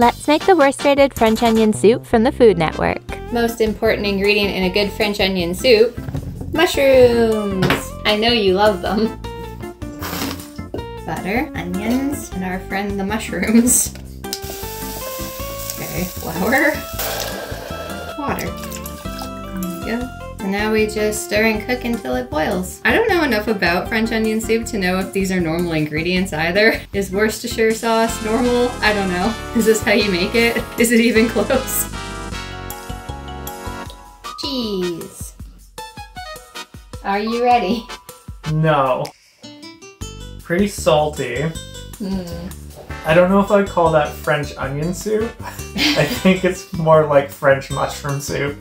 Let's make the worst-rated French onion soup from the Food Network. Most important ingredient in a good French onion soup, mushrooms. I know you love them. Butter, onions, and our friend the mushrooms. Okay, flour, water. There you go. And now we just stir and cook until it boils. I don't know enough about French onion soup to know if these are normal ingredients either. Is Worcestershire sauce normal? I don't know. Is this how you make it? Is it even close? Cheese. Are you ready? No. Pretty salty. I don't know if I'd call that French onion soup. I think it's more like French mushroom soup.